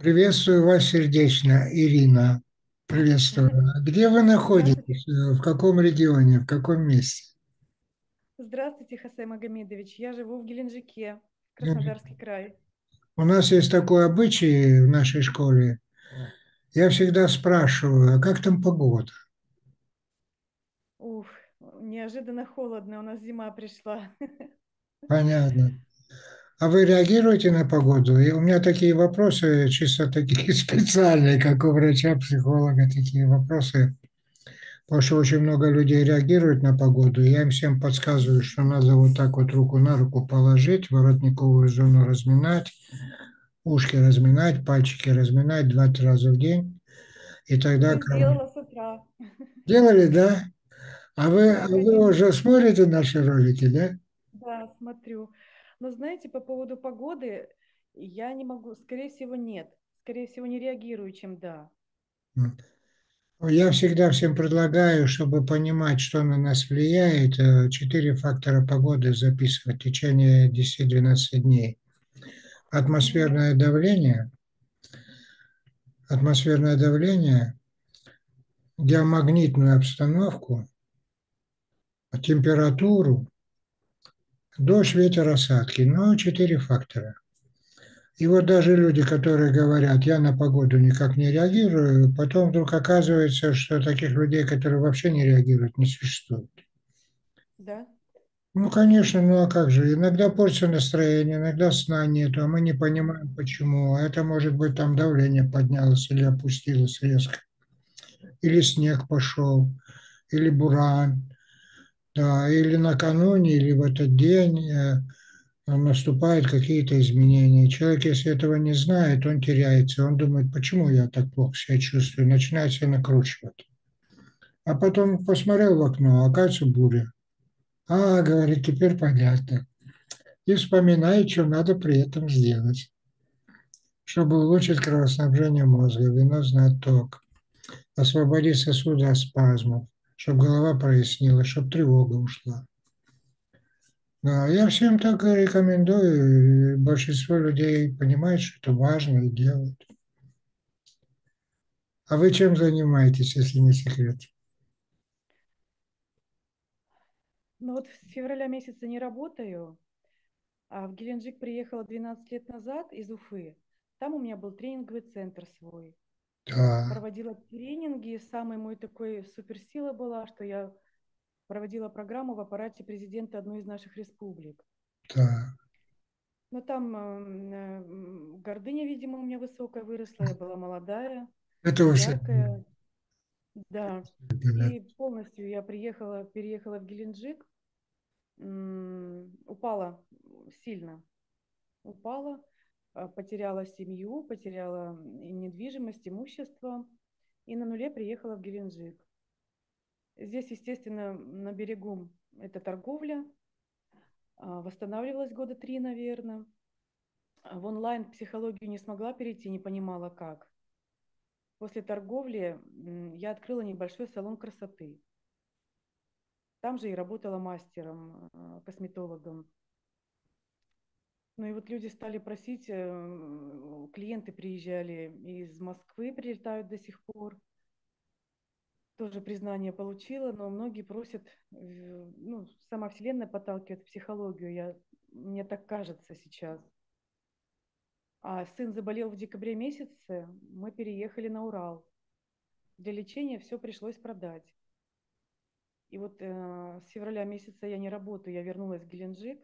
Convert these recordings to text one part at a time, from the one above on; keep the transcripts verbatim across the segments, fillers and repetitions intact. Приветствую вас сердечно, Ирина. Приветствую. Мгм. Где вы находитесь? Здравствуйте. В каком регионе? В каком месте? Здравствуйте, Хосе Магомедович. Я живу в Геленджике, Ну, Краснодарский край. у нас есть такой обычай в нашей школе. Я всегда спрашиваю, а как там погода? Ух, неожиданно холодно, у нас зима пришла. Понятно. А вы реагируете на погоду? И у меня такие вопросы, чисто такие специальные, как у врача, психолога, такие вопросы. Потому что очень много людей реагируют на погоду. И я им всем подсказываю, что надо вот так вот руку на руку положить, воротниковую зону разминать, ушки разминать, пальчики разминать двадцать раз в день. И тогда... Я как бы- сделала с утра. Делали, да? А вы, Да, а вы конечно. уже смотрите наши ролики, да? Да, смотрю. Но знаете, по поводу погоды, я не могу, скорее всего, нет. Скорее всего, не реагирую, чем да. М. Я всегда всем предлагаю, чтобы понимать, что на нас влияет, э, четыре фактора погоды записывать в течение десяти-двенадцати дней. Мгм. Атмосферное давление, атмосферное давление, геомагнитную обстановку, температуру, дождь, ветер, осадки. Ну, четыре фактора. И вот даже люди, которые говорят, я на погоду никак не реагирую, потом вдруг оказывается, что таких людей, которые вообще не реагируют, не существует. Да? Ну, конечно, ну а как же? Иногда портится настроение, иногда сна нету, а мы не понимаем, почему. А это может быть там давление поднялось или опустилось резко. Или снег пошел, или буран, да, или накануне, или в этот день э, наступают какие-то изменения. Человек, если этого не знает, он теряется, он думает, почему я так плохо себя чувствую, начинает себя накручивать. А потом посмотрел в окно, оказывается, буря. А, говорит, теперь понятно. И вспоминает, что надо при этом сделать, чтобы улучшить кровоснабжение мозга, венозный отток, освободить сосуды от спазмов, чтобы голова прояснилась, чтобы тревога ушла. Да, я всем так и рекомендую. И большинство людей понимает, что это важно и делают. А вы чем занимаетесь, если не секрет? Но вот с февраля месяца не работаю, а в Геленджик приехала двенадцать лет назад из Уфы. Там у меня был тренинговый центр свой. Да, Проводила тренинги. Самой мой такой суперсила была, что я проводила программу в аппарате президента одной из наших республик. да. Но там эм, эм, гордыня, видимо, у меня высокая выросла, я была молодая, Это уж яркая, да. И полностью я приехала, переехала в Геленджик, м, упала сильно, упала, а, потеряла семью, потеряла и недвижимость, имущество, и на нуле приехала в Геленджик. Здесь, естественно, на берегу это торговля, а, восстанавливалась года три, наверное. В онлайн психологию не смогла перейти, не понимала как. После торговли м, я открыла небольшой салон красоты. Там же и работала мастером, а, косметологом. Ну и вот люди стали просить, э, клиенты приезжали из Москвы, прилетают до сих пор. Тоже признание получила, но многие просят, э, ну, сама Вселенная подталкивает в психологию, я, мне так кажется сейчас. А сын заболел в декабре месяце, мы переехали на Урал. Для лечения все пришлось продать. И вот э, с февраля месяца я не работаю, я вернулась в Геленджик,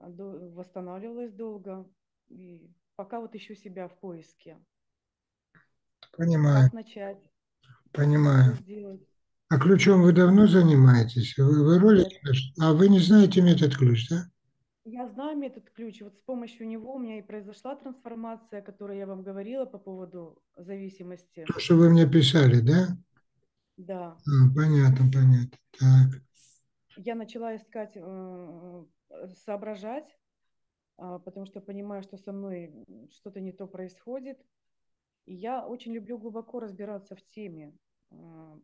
а до- восстанавливалась долго, и пока вот ищу себя в поиске. Понимаю, Как начать, что понимаю. сделать? А ключом вы давно занимаетесь? Вы, вы ролики Нет. пишете? А вы не знаете метод ключ, да? Я знаю метод ключ, вот с помощью него у меня и произошла трансформация, о которой я вам говорила по поводу зависимости. То, что вы мне писали, да? Да, А, понятно, понятно. Так. я начала искать, э, соображать, а, потому что понимаю, что со мной м, что-то не то происходит. И я очень люблю глубоко разбираться в теме, а,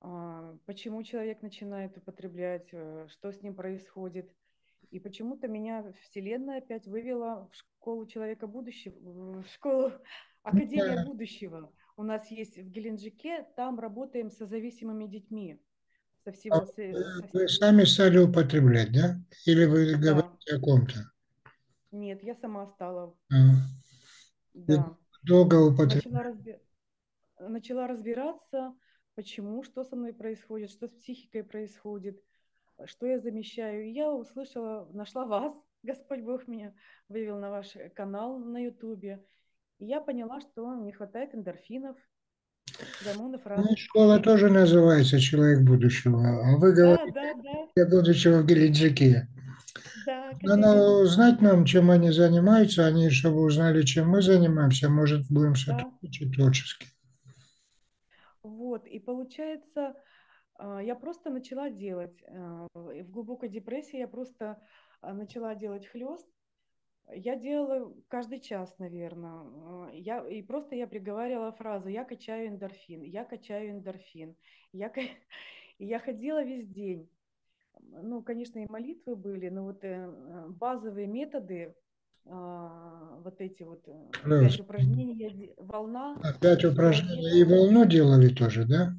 а, почему человек начинает употреблять, э, что с ним происходит. И почему-то меня Вселенная опять вывела в школу человека будущего, в школу Академия да. будущего. У нас есть в Геленджике, там работаем с созависимыми детьми. Со всего, а со, со вы всего. Сами стали употреблять, да? Или вы да. говорите о ком-то? Нет, я сама стала. А. Да. Долго употреблять. Начала, разби... Начала разбираться, почему, что со мной происходит, что с психикой происходит, что я замещаю. И я услышала, нашла вас, Господь Бог меня вывел на ваш канал на Ютубе. И я поняла, что не хватает эндорфинов, гормонов разных. Школа тоже называется «Человек будущего», а вы говорите да, да, да. «Человек будущего» в Геленджике. Да, надо узнать нам, чем они занимаются, они, чтобы узнали, чем мы занимаемся, может, будем сотрудничать да. творчески. Вот, и получается, я просто начала делать. В глубокой депрессии я просто начала делать хлёст. Я делала каждый час, наверное. Я, и просто я приговаривала фразу «я качаю эндорфин», «я качаю эндорфин». Я, я ходила весь день. Ну, конечно, и молитвы были, но вот базовые методы, вот эти вот опять упражнения, волна. Опять упражнения. И волну делали тоже, да?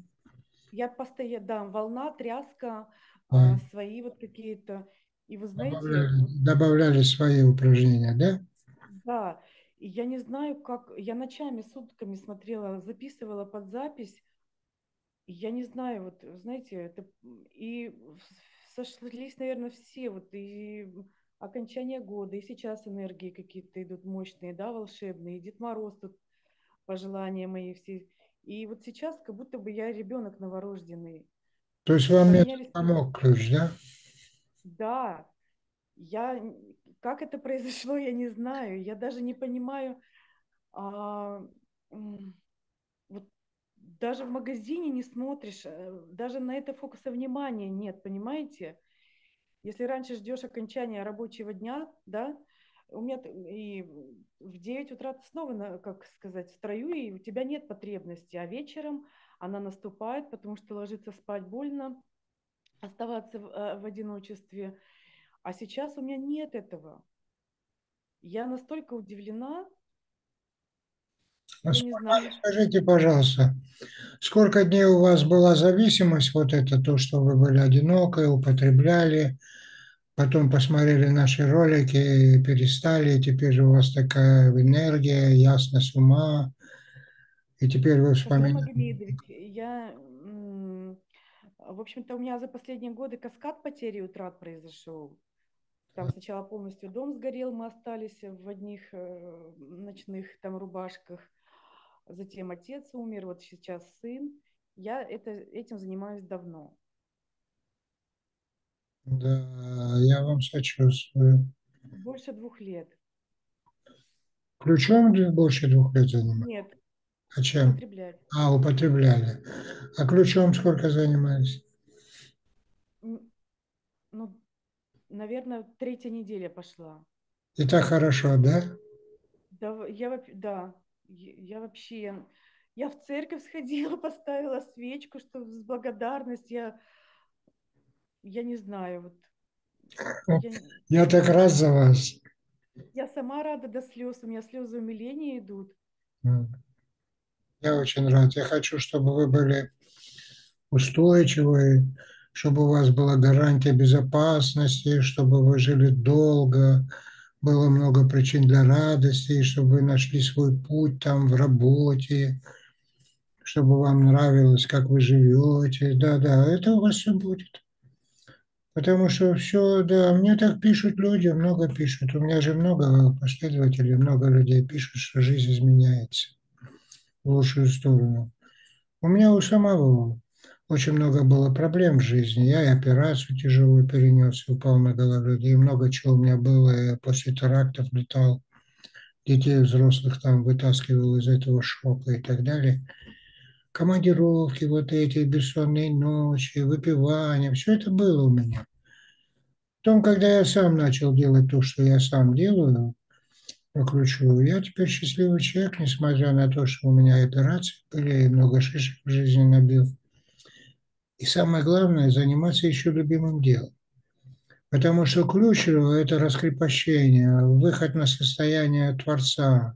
Я постоянно, да, волна, тряска, а. свои вот какие-то. И вы знаете, добавляли, добавляли свои упражнения, да? Да. И я не знаю, как... Я ночами, сутками смотрела, записывала под запись. Я не знаю, вот, знаете, это... И сошлись, наверное, все. Вот и окончание года, и сейчас энергии какие-то идут мощные, да, волшебные. И Дед Мороз тут, пожелания мои все. И вот сейчас как будто бы я ребенок новорожденный. То есть вам поменялись... помог ключ, да? Да, я, как это произошло, я не знаю, я даже не понимаю, а, вот даже в магазине не смотришь, даже на это фокуса внимания нет, понимаете? Если раньше ждешь окончания рабочего дня, да, у меня и в девять утра ты снова, как сказать, в строю, и у тебя нет потребности, а вечером она наступает, потому что ложиться спать больно, оставаться в, в одиночестве. А сейчас у меня нет этого. Я настолько удивлена. Ну, я не знаю. Скажите, пожалуйста, сколько дней у вас была зависимость, вот это то, что вы были одинокой, употребляли, потом посмотрели наши ролики, перестали, и теперь у вас такая энергия, ясность ума, и теперь вы вспоминаете. Я... В общем-то, у меня за последние годы каскад потери и утрат произошел. Там сначала полностью дом сгорел, мы остались в одних ночных там рубашках. Затем отец умер, вот сейчас сын. Я это, этим занимаюсь давно. Да, я вам сочувствую. Больше двух лет. Ключом больше двух лет занимаюсь? Нет. А чем? Употребляли. А, употребляли. А ключом сколько занимались? Ну, наверное, третья неделя пошла. И так хорошо, да? Да, я, да, я вообще... Я в церковь сходила, поставила свечку, что с благодарность. Я, я не знаю. Вот, я, я так рад за вас. Я сама рада до слез. У меня слезы умиления идут. Я очень рад. Я хочу, чтобы вы были устойчивы, чтобы у вас была гарантия безопасности, чтобы вы жили долго, было много причин для радости, чтобы вы нашли свой путь там в работе, чтобы вам нравилось, как вы живете. Да-да, это у вас все будет. Потому что все, да, мне так пишут люди, много пишут. У меня же много последователей, много людей пишут, что жизнь изменяется в лучшую сторону. У меня у самого очень много было проблем в жизни. Я и операцию тяжелую перенес, упал на голове. И много чего у меня было. Я после терактов летал, детей взрослых там вытаскивал из этого шока и так далее. Командировки вот эти, бессонные ночи, выпивание. Все это было у меня. Потом, когда я сам начал делать то, что я сам делаю, по ключу. Я теперь счастливый человек, несмотря на то, что у меня операции были, и много шишек в жизни набил. И самое главное, заниматься еще любимым делом. Потому что ключ – это раскрепощение, выход на состояние Творца.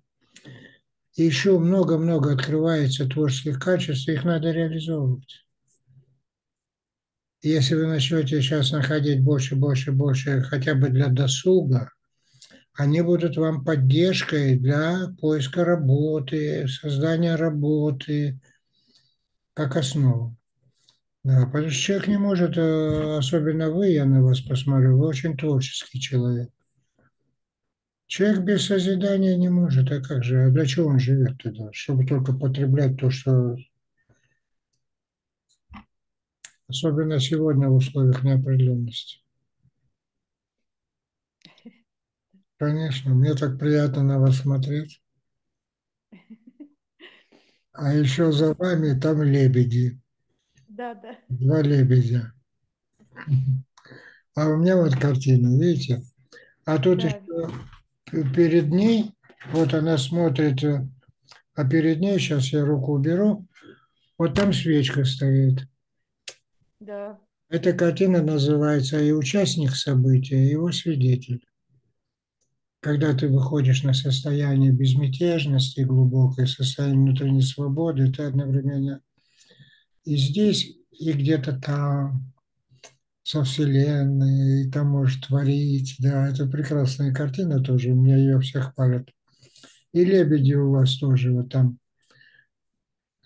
И еще много-много открывается творческих качеств, их надо реализовывать. Если вы начнете сейчас находить больше, больше, больше, хотя бы для досуга, они будут вам поддержкой для поиска работы, создания работы, как основу. Да, потому что человек не может, особенно вы, я на вас посмотрю, вы очень творческий человек. Человек без созидания не может, а как же, а для чего он живет тогда? Чтобы только потреблять то, что... Особенно сегодня в условиях неопределенности. Конечно, мне так приятно на вас смотреть. А еще за вами там лебеди. Да, да. Два лебедя. А у меня вот картина, видите? А тут да. еще перед ней, вот она смотрит, а перед ней, сейчас я руку уберу, вот там свечка стоит. Да. Эта картина называется «И участник события, и его свидетель». Когда ты выходишь на состояние безмятежности глубокое, состояние внутренней свободы, ты одновременно и здесь, и где-то там, со Вселенной, и там можешь творить. Да, это прекрасная картина тоже, у меня ее всех хвалят. И лебеди у вас тоже вот там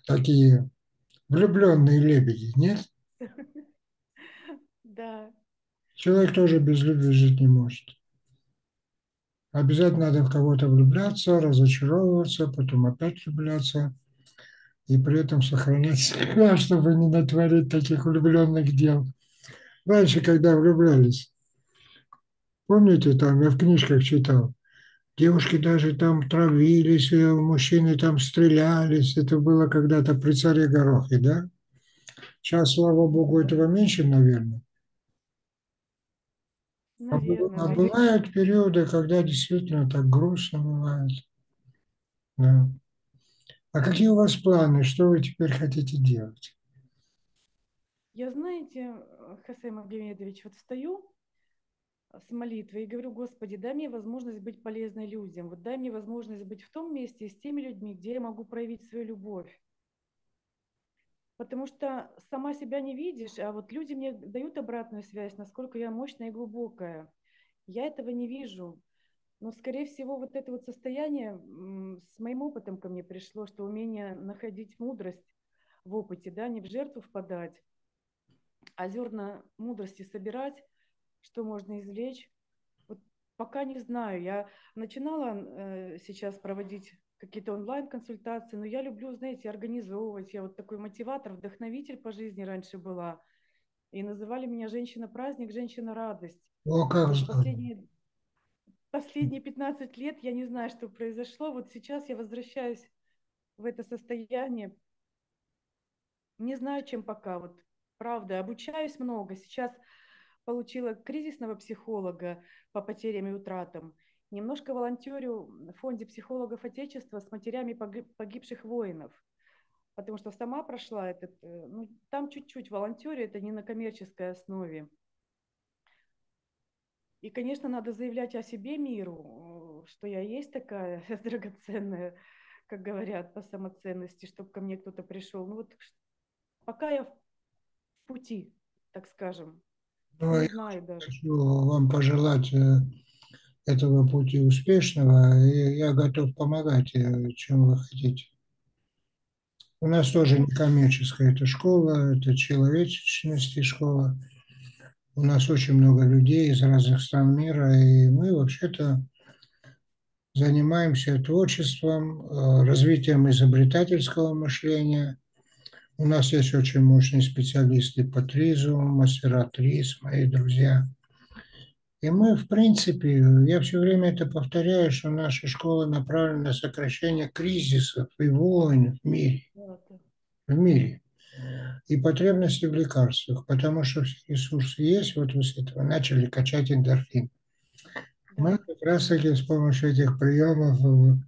такие влюбленные лебеди, нет? Да. Человек тоже без любви жить не может. Обязательно надо в кого-то влюбляться, разочаровываться, потом опять влюбляться. И при этом сохранять себя, чтобы не натворить таких влюбленных дел. Раньше, когда влюблялись, помните, там я в книжках читал, девушки даже там травились, мужчины там стрелялись. Это было когда-то при царе Горохе, да? Сейчас, слава богу, этого меньше, наверное. наверное а бывают периоды, когда действительно так грустно бывает. Да. А какие у вас планы? Что вы теперь хотите делать? Я, знаете, Хосе Магомедович, вот встаю с молитвы и говорю: Господи, дай мне возможность быть полезной людям. Вот дай мне возможность быть в том месте с теми людьми, где я могу проявить свою любовь. Потому что сама себя не видишь, а вот люди мне дают обратную связь, насколько я мощная и глубокая. Я этого не вижу. Но, скорее всего, вот это вот состояние с моим опытом ко мне пришло, что умение находить мудрость в опыте, да, не в жертву впадать, а зерна мудрости собирать, что можно извлечь. Вот пока не знаю. Я начинала сейчас проводить какие-то онлайн-консультации, но я люблю, знаете, организовывать. Я вот такой мотиватор, вдохновитель по жизни раньше была. И называли меня «Женщина-праздник», «Женщина-радость». О, как же. Последние... Последние пятнадцать лет я не знаю, что произошло. Вот сейчас я возвращаюсь в это состояние. Не знаю, чем пока. Вот, правда, обучаюсь много. Сейчас получила кризисного психолога по потерям и утратам. Немножко волонтерю в фонде психологов Отечества с матерями погибших воинов. Потому что сама прошла этот... Ну, там чуть-чуть волонтерю, это не на коммерческой основе. И, конечно, надо заявлять о себе миру, что я есть такая драгоценная, как говорят, по самоценности, чтобы ко мне кто-то пришел. Ну вот пока я в пути, так скажем. Ну, не знаю я даже. Хочу вам пожелать этого пути успешного, и я готов помогать, чем вы хотите. У нас тоже некоммерческая это школа, это человечности школа. У нас очень много людей из разных стран мира, и мы вообще-то занимаемся творчеством, развитием изобретательского мышления. У нас есть очень мощные специалисты по тризу, мастера триз, мои друзья. И мы, в принципе, я все время это повторяю, что наша школа направлена на сокращение кризисов и войн в мире. В мире. И потребности в лекарствах, потому что ресурсы есть, вот вы с этого начали качать эндорфин. Мы как раз таки с помощью этих приемов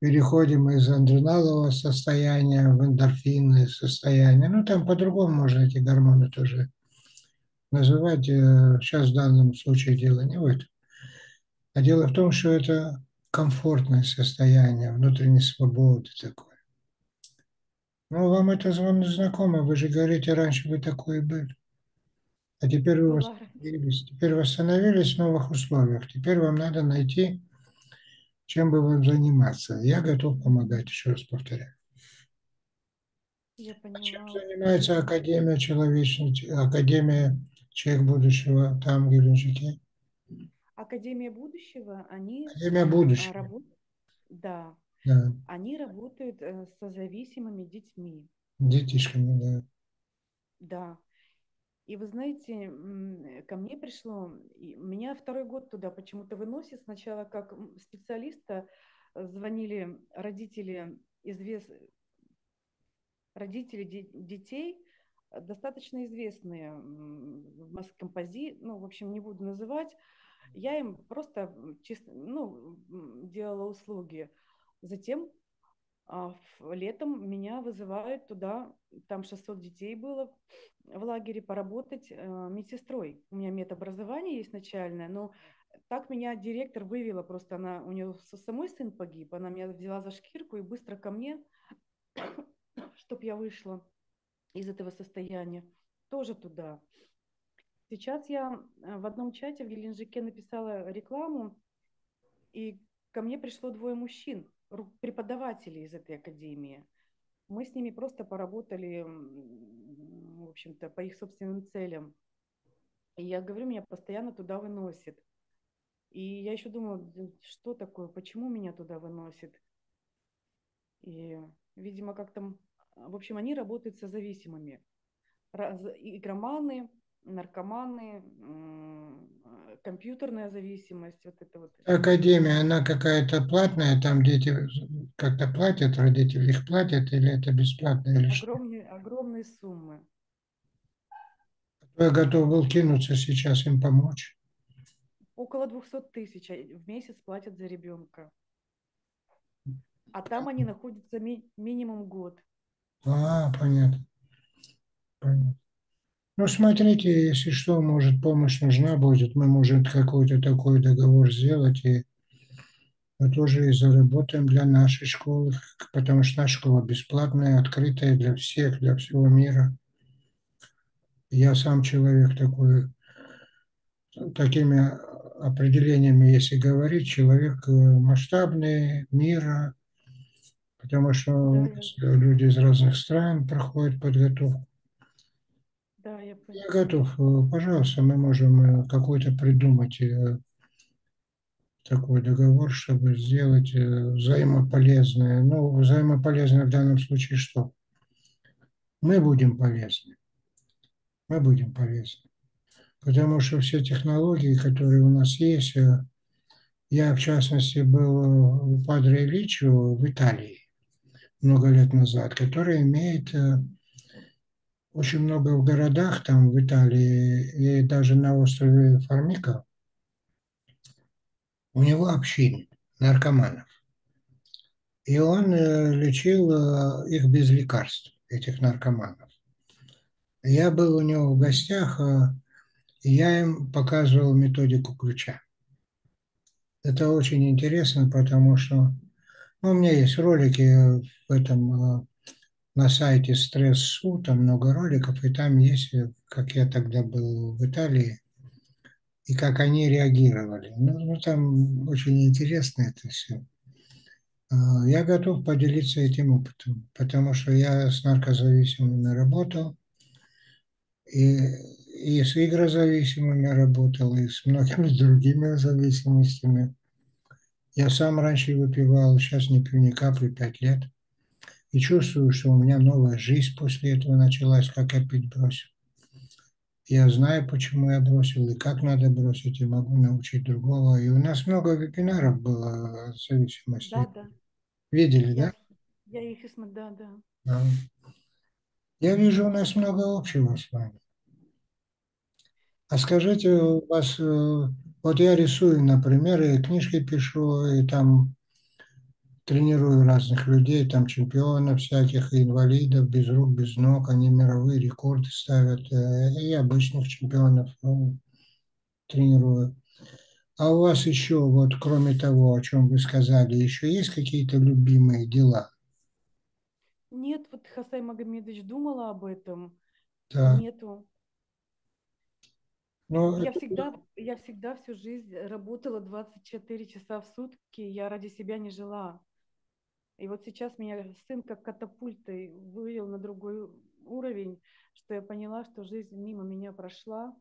переходим из адреналового состояния в эндорфинное состояние. Ну, там по-другому можно эти гормоны тоже называть сейчас в данном случае дело не в этом. А дело в том, что это комфортное состояние, внутренней свободы такое. Ну, вам это знакомо, вы же говорите, раньше вы такое были. А теперь вы восстановились, теперь восстановились в новых условиях. Теперь вам надо найти, чем бы вам заниматься. Я готов помогать, еще раз повторяю. Я понимаю. А чем занимается Академия человечности, Академия человек будущего там, в Геленджике? Академия будущего, они Академия будущего. Работают, да, да. Они работают со зависимыми детьми. Детишками, да. Да. И вы знаете, ко мне пришло, меня второй год туда почему-то выносит. Сначала как специалиста звонили родители, извест... родители де... детей, достаточно известные в Москве композиторы, ну, в общем, не буду называть. Я им просто чисто, ну, делала услуги. Затем летом меня вызывают туда, там шестьсот детей было в лагере, поработать медсестрой. У меня медобразование есть начальное, но так меня директор вывела, просто она, у нее самой сын погиб, она меня взяла за шкирку и быстро ко мне, чтобы я вышла из этого состояния, тоже туда. Сейчас я в одном чате в Геленджике написала рекламу, и ко мне пришло двое мужчин, преподавателей из этой академии. Мы с ними просто поработали, в общем-то, по их собственным целям. И я говорю, меня постоянно туда выносит. И я еще думала, что такое, почему меня туда выносит. И, видимо, как-то... В общем, они работают со зависимыми. Раз... Игроманы... наркоманы, компьютерная зависимость. Вот это вот. Академия, она какая-то платная, там дети как-то платят, родители их платят, или это бесплатно? Или огромные, что? Огромные суммы. Я готов был кинуться сейчас им помочь. Около двухсот тысяч в месяц платят за ребенка. А там они находятся ми минимум год. А, понятно. Понятно. Ну, смотрите, если что, может, помощь нужна будет, мы можем какой-то такой договор сделать, и мы тоже и заработаем для нашей школы, потому что наша школа бесплатная, открытая для всех, для всего мира. Я сам человек такой, такими определениями, если говорить, человек масштабный, мира, потому что люди из разных стран проходят подготовку. Да, я, я готов. Пожалуйста, мы можем какой-то придумать такой договор, чтобы сделать взаимополезное. Ну, взаимополезное в данном случае что? Мы будем полезны. Мы будем полезны. Потому что все технологии, которые у нас есть, я, в частности, был у Падре Иличио в Италии много лет назад, который имеет... Очень много в городах, там в Италии, и даже на острове Формика, у него общины наркоманов. И он лечил их без лекарств, этих наркоманов. Я был у него в гостях, и я им показывал методику ключа. Это очень интересно, потому что... Ну, у меня есть ролики в этом... На сайте Stress.su там много роликов, и там есть, как я тогда был в Италии, и как они реагировали. Ну, там очень интересно это все. Я готов поделиться этим опытом, потому что я с наркозависимыми работал, и, и с игрозависимыми работал, и с многими другими зависимостями. Я сам раньше выпивал, сейчас не пью ни капли, пять лет. И чувствую, что у меня новая жизнь после этого началась, как я пить бросил. Я знаю, почему я бросил, и как надо бросить, и могу научить другого. И у нас много вебинаров было о зависимости. Да, да. Видели, я, да? Я их и смотрю, да, да, да. Я вижу, у нас много общего с вами. А скажите, у вас... Вот я рисую, например, и книжки пишу, и там... Тренирую разных людей, там чемпионов всяких, инвалидов, без рук, без ног. Они мировые рекорды ставят. И обычных чемпионов, ну, тренирую. А у вас еще, вот кроме того, о чем вы сказали, еще есть какие-то любимые дела? Нет, вот Хасай Магомедович думала об этом. Да. Нету. Но я, это... всегда, я всегда всю жизнь работала двадцать четыре часа в сутки. Я ради себя не жила. И вот сейчас меня сын как катапультой вывел на другой уровень, что я поняла, что жизнь мимо меня прошла.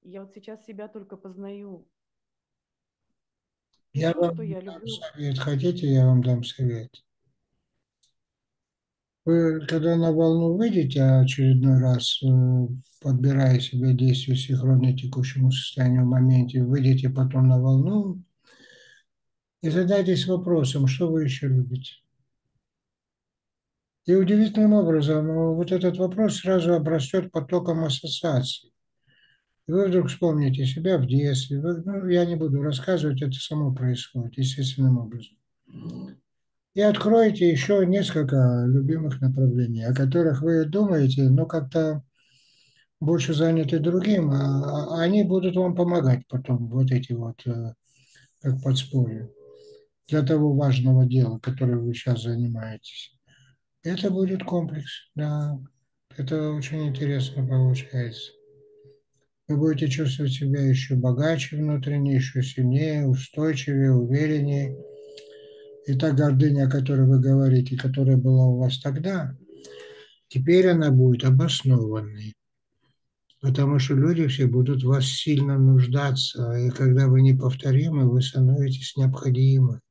И я вот сейчас себя только познаю. Я то, вам я дам люблю. совет. Хотите, я вам дам совет? Вы, когда на волну выйдете очередной раз, подбирая себе действия синхронно текущему состоянию в моменте, выйдете потом на волну и задайтесь вопросом, что вы еще любите. И удивительным образом вот этот вопрос сразу обрастет потоком ассоциаций. И вы вдруг вспомните себя в детстве. Вы, ну, я не буду рассказывать, это само происходит естественным образом. И откроете еще несколько любимых направлений, о которых вы думаете, но как-то больше заняты другим, а они будут вам помогать потом, вот эти вот, как подспорье, для того важного дела, которое вы сейчас занимаетесь. Это будет комплекс, да. Это очень интересно получается. Вы будете чувствовать себя еще богаче внутренне, еще сильнее, устойчивее, увереннее. И та гордыня, о которой вы говорите, которая была у вас тогда, теперь она будет обоснованной. Потому что люди все будут в вас сильно нуждаться. И когда вы неповторимы, вы становитесь необходимы.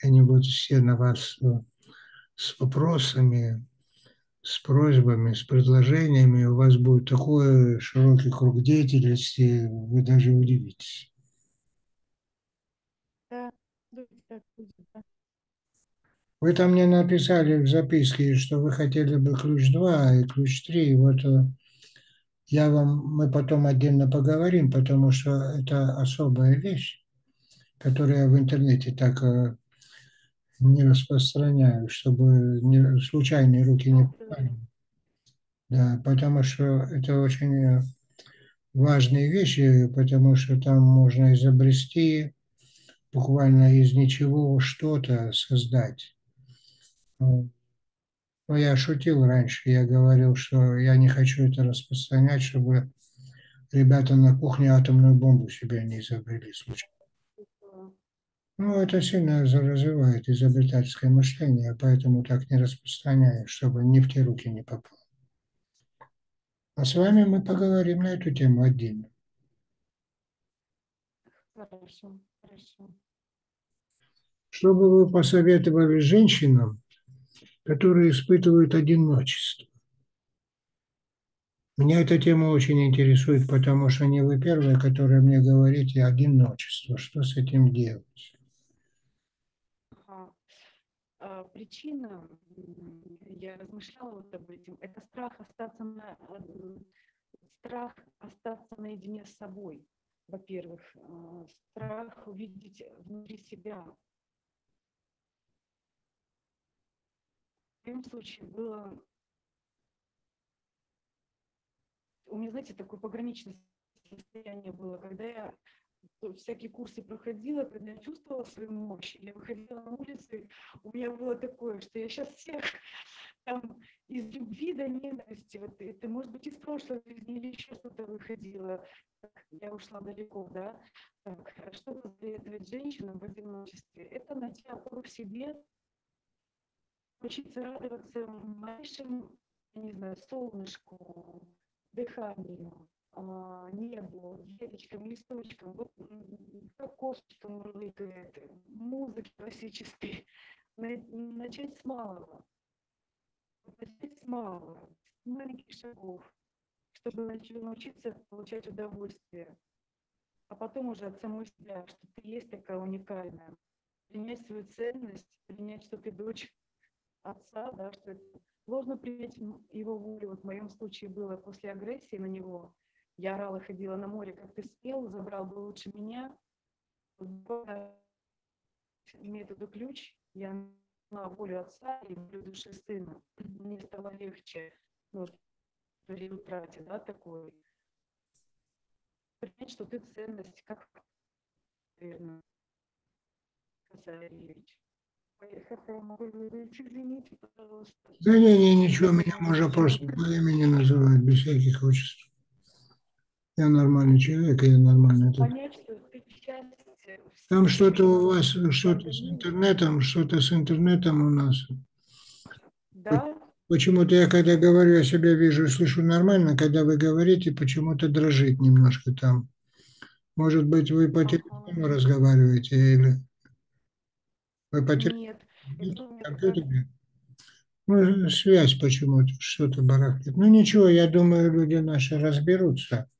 Они будут все на вас с вопросами, с просьбами, с предложениями. У вас будет такой широкий круг деятельности, вы даже удивитесь. Да. Вы там мне написали в записке, что вы хотели бы ключ два и ключ три. Вот я вам, мы потом отдельно поговорим, потому что это особая вещь, которую я в интернете так не распространяю, чтобы не, случайные руки не попали. Да, потому что это очень важные вещи, потому что там можно изобрести... буквально из ничего что-то создать. Но я шутил раньше, я говорил, что я не хочу это распространять, чтобы ребята на кухне атомную бомбу себе не изобрели случайно. Ну, это сильно развивает изобретательское мышление, поэтому так не распространяю, чтобы ни в те руки не попало. А с вами мы поговорим на эту тему отдельно. Хорошо. Что бы вы посоветовали женщинам, которые испытывают одиночество? Меня эта тема очень интересует, потому что не вы первые, которые мне говорите одиночество. Что с этим делать? Ага. А, причина, я размышляла вот об этом, это страх остаться, на, страх остаться наедине с собой. Во-первых, страх увидеть внутри себя. В моем случае было... У меня, знаете, такое пограничное состояние было, когда я всякие курсы проходила, когда я чувствовала свою мощь, я выходила на улицу, у меня было такое, что я сейчас всех там из любви до ненависти, вот это может быть из прошлой жизни или еще что-то выходило. Я ушла далеко, да? Так, что посоветовать женщинам в одиночестве? Это найти опору в себе, учиться радоваться малейшему, я не знаю, солнышку, дыханию, небу, веточкам, листочкам, вот как кошечка мурлыкает, музыки классической. Начать с малого. Начать с малого, с маленьких шагов, чтобы научиться получать удовольствие, а потом уже от самой себя, что ты есть такая уникальная, принять свою ценность, принять, что ты дочь отца, да, что сложно принять его волю. Вот в моем случае было после агрессии на него, я орала, ходила на море, как ты смел, забрал бы лучше меня, методу ключ, я на волю отца и волю души сына. Мне стало легче, ну, при утрате, да, такой. Принять, что ты ценность, как, наверное, Казаревич. Да не, не, ничего, меня можно просто по имени называть, без всяких отчеств. Я нормальный человек, я нормальный. Там что-то у вас, что-то с интернетом, что-то с интернетом у нас. Да. Почему-то я, когда говорю, я себя вижу и слышу нормально, когда вы говорите, почему-то дрожит немножко там. Может быть, вы по телефону разговариваете или... Вы потеряли? Нет. Нет. Ну, связь почему-то, что-то барахтит. Ну, ничего, я думаю, люди наши разберутся,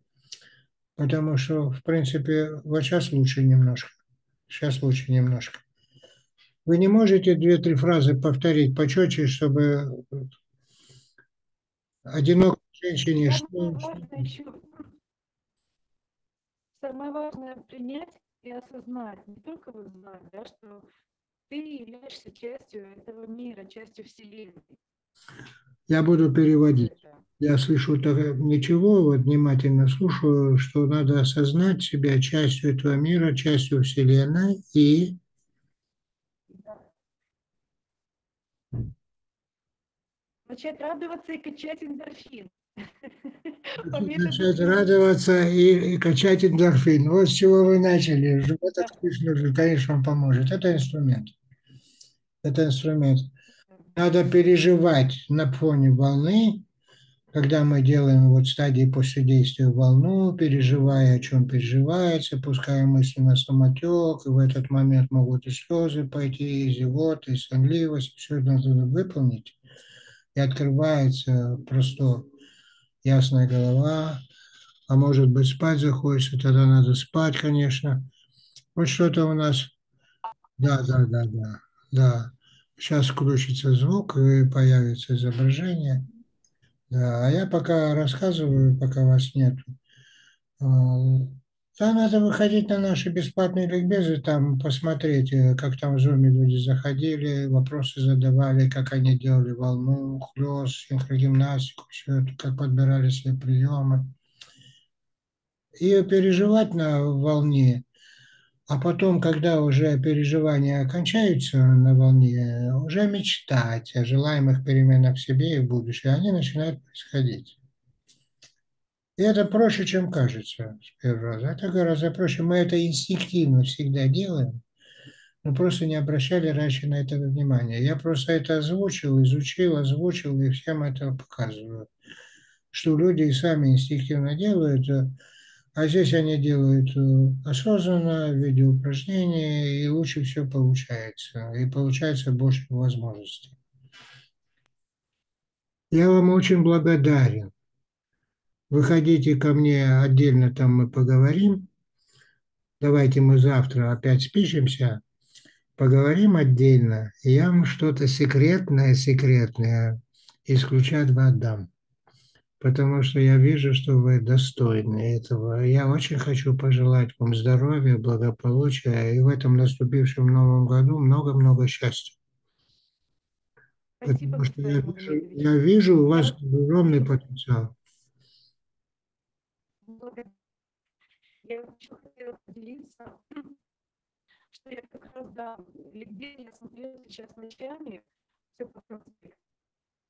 потому что, в принципе, вот сейчас лучше немножко. Сейчас лучше немножко. Вы не можете две-три фразы повторить почетче, чтобы одинокой женщине... Самое что... важное еще... Самое важное принять и осознать, не только вы знаете, да, что... Ты являешься частью этого мира, частью Вселенной. Я буду переводить. Я слышу ничего, вот внимательно слушаю, что надо осознать себя частью этого мира, частью Вселенной и... Да. Начать радоваться и качать эндорфин. Начать радоваться и, и качать эндорфин. Вот с чего вы начали. Этот ключ нужен, конечно, вам поможет. Это инструмент. Это инструмент. Надо переживать на фоне волны, когда мы делаем вот стадии после действия волну, переживая, о чем переживается, пуская мысли на самотек, и в этот момент могут и слезы пойти, и зевота, и сонливость. Все это надо выполнить. И открывается просто ясная голова, а может быть спать захочется, тогда надо спать, конечно. Вот что-то у нас... Да, да, да, да, да. Сейчас включится звук и появится изображение. Да, а я пока рассказываю, пока вас нет. Да, надо выходить на наши бесплатные ликбезы, там посмотреть, как там в зуме люди заходили, вопросы задавали, как они делали волну, хлёст, синхрогимнастику, все это, как подбирали себе приемы. И переживать на волне, а потом, когда уже переживания окончаются на волне, уже мечтать о желаемых переменах в себе и в будущем, они начинают происходить. И это проще, чем кажется с первого раза. Это гораздо проще. Мы это инстинктивно всегда делаем, но просто не обращали раньше на это внимания. Я просто это озвучил, изучил, озвучил и всем это показываю. Что люди и сами инстинктивно делают, а здесь они делают осознанно, в виде упражнений, и лучше все получается. И получается больше возможностей. Я вам очень благодарен. Выходите ко мне отдельно, там мы поговорим. Давайте мы завтра опять спишемся, поговорим отдельно. И я вам что-то секретное-секретное исключать вас дам. Потому что я вижу, что вы достойны этого. Я очень хочу пожелать вам здоровья, благополучия и в этом наступившем новом году много-много счастья. Спасибо, потому что я вижу, я вижу у вас огромный потенциал. Я еще хотела поделиться, что я как раз, да, где я смотрела сейчас ночами, все по конспекту.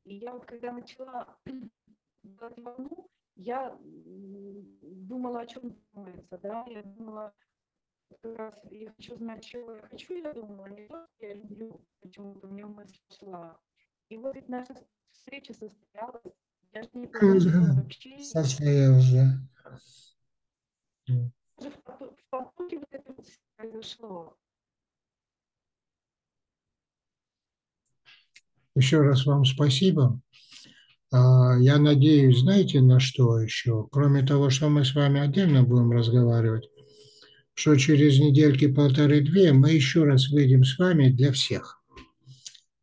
И я вот когда начала делать волну, я думала, о чем думается, да, я думала, как раз я хочу знать, чего я хочу, я думала, не то, что я люблю, почему-то у меня мысль шла. И вот ведь наша встреча состоялась, я же не понимаю, вообще... Состоялась, да. Даже в попытке вот это произошло. Еще раз вам спасибо. Я надеюсь, знаете, на что еще? Кроме того, что мы с вами отдельно будем разговаривать, что через недельки полторы-две мы еще раз выйдем с вами для всех.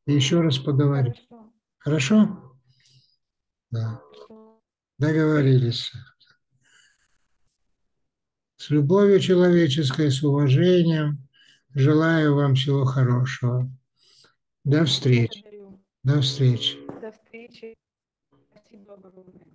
И еще раз поговорим. Хорошо? Хорошо? Да. Договорились. С любовью человеческой, с уважением, Желаю вам всего хорошего. До встречи. Благодарю. До встречи. До встречи. Спасибо огромное.